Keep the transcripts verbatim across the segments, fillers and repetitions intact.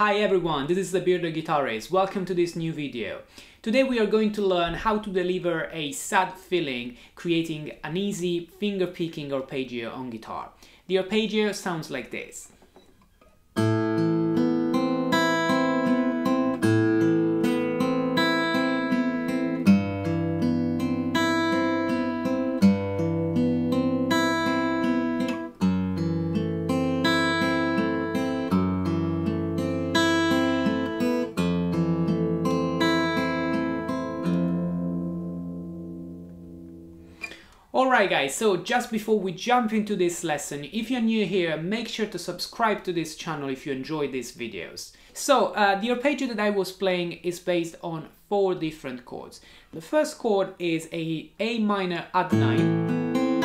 Hi everyone, this is The Bearded Guitarist, welcome to this new video. Today we are going to learn how to deliver a sad feeling creating an easy finger-picking arpeggio on guitar. The arpeggio sounds like this. Alright guys, so just before we jump into this lesson, if you're new here, make sure to subscribe to this channel if you enjoy these videos. So, uh, the arpeggio that I was playing is based on four different chords. The first chord is a A minor add nine,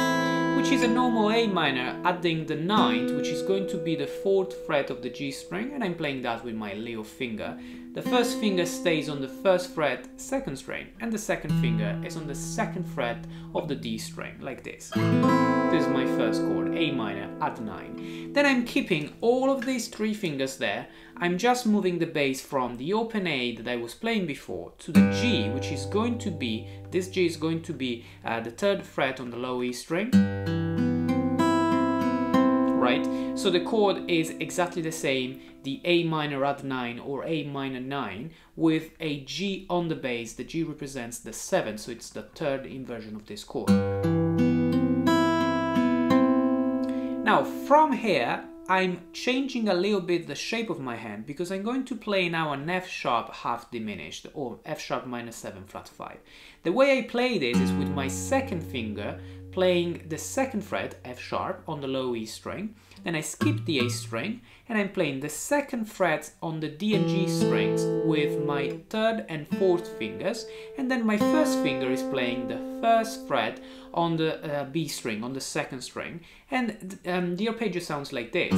which is a normal A minor, adding the ninth, which is going to be the fourth fret of the G string, and I'm playing that with my little finger. The first finger stays on the first fret, second string, and the second finger is on the second fret of the D string, like this. This is my first chord, A minor, add nine. Then I'm keeping all of these three fingers there, I'm just moving the bass from the open A that I was playing before to the G, which is going to be, this G is going to be uh, the third fret on the low E string. Right? So the chord is exactly the same, the A minor add nine or A minor nine with a G on the bass. The G represents the seventh, so it's the third inversion of this chord. Now from here I'm changing a little bit the shape of my hand because I'm going to play now an F sharp half diminished or F sharp minor seven flat five. The way I play this is with my second finger playing the second fret F sharp on the low E string, then I skip the A string and I'm playing the second fret on the D and G strings with my third and fourth fingers, and then my first finger is playing the first fret on the uh, B string, on the second string, and um, the arpeggio sounds like this.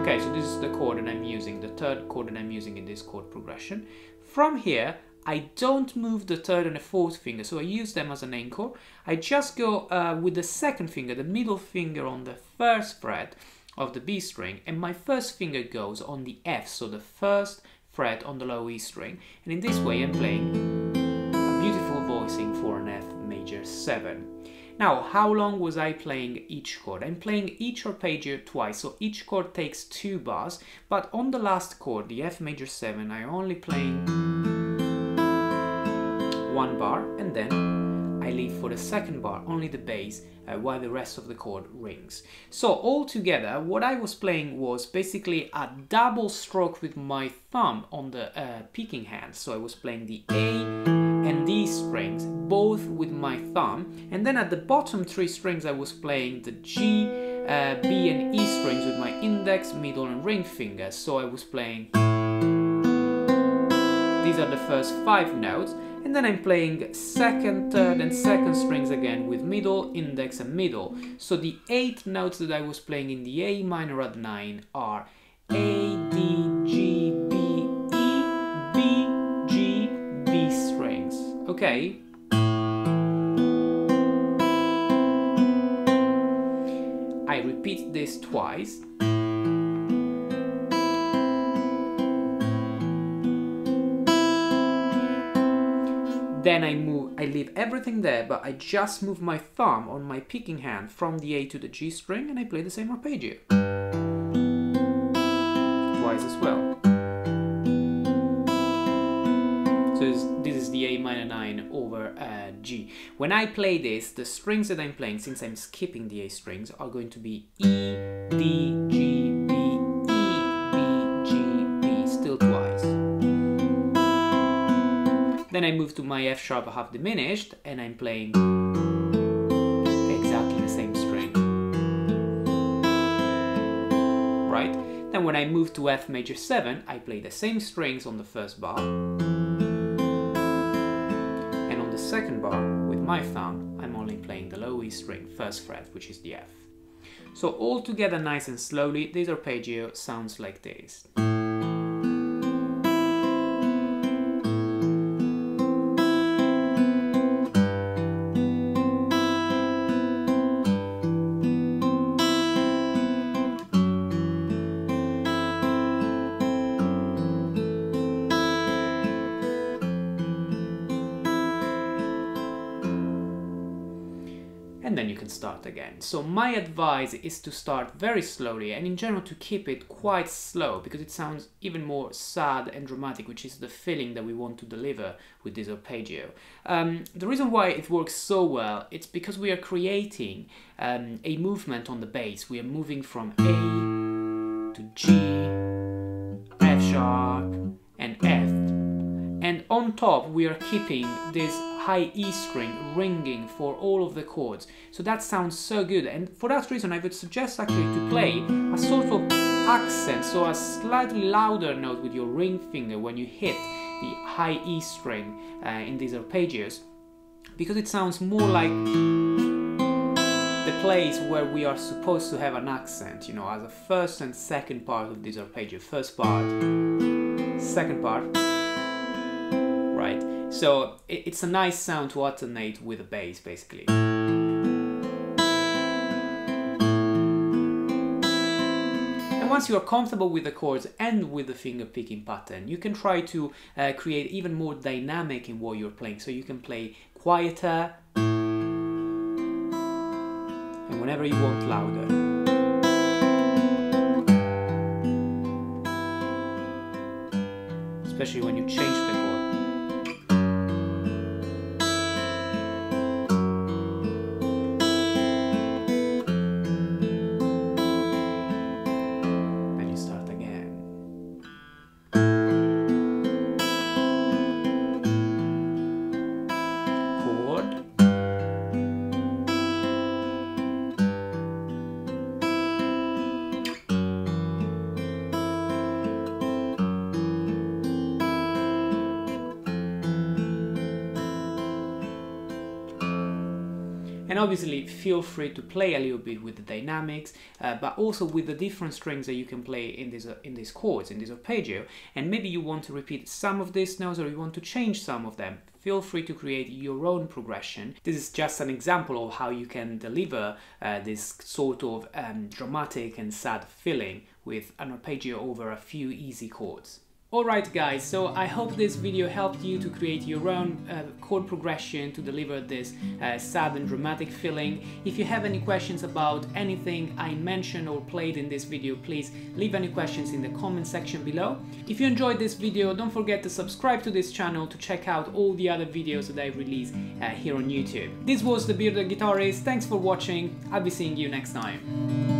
Okay, so this is the chord that I'm using, the third chord that I'm using in this chord progression. From here I don't move the third and the fourth finger, so I use them as an anchor. I just go uh, with the second finger, the middle finger on the first fret of the B string, and my first finger goes on the F, so the first fret on the low E string, and in this way I'm playing a beautiful voicing for an F major seven. Now, how long was I playing each chord? I'm playing each arpeggio twice, so each chord takes two bars, but on the last chord, the F major seven, I'm only playing one bar, and then I leave for the second bar only the bass uh, while the rest of the chord rings. So all together what I was playing was basically a double stroke with my thumb on the uh, picking hand, so I was playing the A and D strings both with my thumb, and then at the bottom three strings I was playing the G, uh, B and E strings with my index, middle and ring fingers, so I was playing, these are the first five notes. And then I'm playing second, third and second strings again with middle, index and middle. So the eight notes that I was playing in the A minor add nine are A, D, G, B, E, B, G, B strings. Okay? I repeat this twice. Then I move, I leave everything there, but I just move my thumb on my picking hand from the A to the G string and I play the same arpeggio. Twice as well. So this, this is the A minor nine over uh, G. When I play this, the strings that I'm playing, since I'm skipping the A strings, are going to be E, D, G, B, E, B, G, B, still twice. Then I move to my F sharp half diminished and I'm playing exactly the same string. Right? Then when I move to F major seven, I play the same strings on the first bar and on the second bar with my thumb I'm only playing the low E string, first fret, which is the F. So all together nice and slowly, this arpeggio sounds like this. can start again. So my advice is to start very slowly and in general to keep it quite slow, because it sounds even more sad and dramatic, which is the feeling that we want to deliver with this arpeggio. Um, the reason why it works so well, it's because we are creating um, a movement on the bass. We are moving from A to G, F sharp and F. And on top we are keeping this high E string ringing for all of the chords. So that sounds so good, and for that reason I would suggest actually to play a sort of accent, so a slightly louder note with your ring finger when you hit the high E string uh, in these arpeggios, because it sounds more like the place where we are supposed to have an accent, you know, as a first and second part of this arpeggio. First part, second part. Right. So it's a nice sound to alternate with the bass, basically. And once you are comfortable with the chords and with the finger picking pattern, you can try to uh, create even more dynamic in what you're playing. So you can play quieter and whenever you want louder. Especially when you change the chord. And obviously feel free to play a little bit with the dynamics, uh, but also with the different strings that you can play in this uh, in these chords, in this arpeggio, and maybe you want to repeat some of these notes or you want to change some of them. Feel free to create your own progression. This is just an example of how you can deliver uh, this sort of um, dramatic and sad feeling with an arpeggio over a few easy chords. Alright guys, so I hope this video helped you to create your own uh, chord progression to deliver this uh, sad and dramatic feeling. If you have any questions about anything I mentioned or played in this video, please leave any questions in the comment section below. If you enjoyed this video, don't forget to subscribe to this channel to check out all the other videos that I release uh, here on YouTube. This was The Bearded Guitarist, thanks for watching, I'll be seeing you next time.